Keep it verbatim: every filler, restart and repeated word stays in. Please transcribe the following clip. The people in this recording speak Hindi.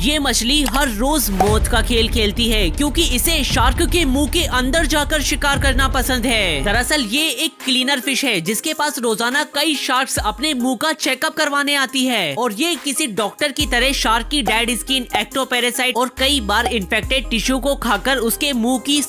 ये मछली हर रोज मौत का खेल खेलती है क्योंकि इसे शार्क के मुंह के अंदर जाकर शिकार करना पसंद है। दरअसल ये एक क्लीनर फिश है जिसके पास रोजाना कई शार्क्स अपने मुंह का चेकअप करवाने आती है और ये किसी डॉक्टर की तरह शार्क की डेड स्किन, एक्टोपैरासाइट और कई बार इन्फेक्टेड टिश्यू को खाकर उसके मुँह की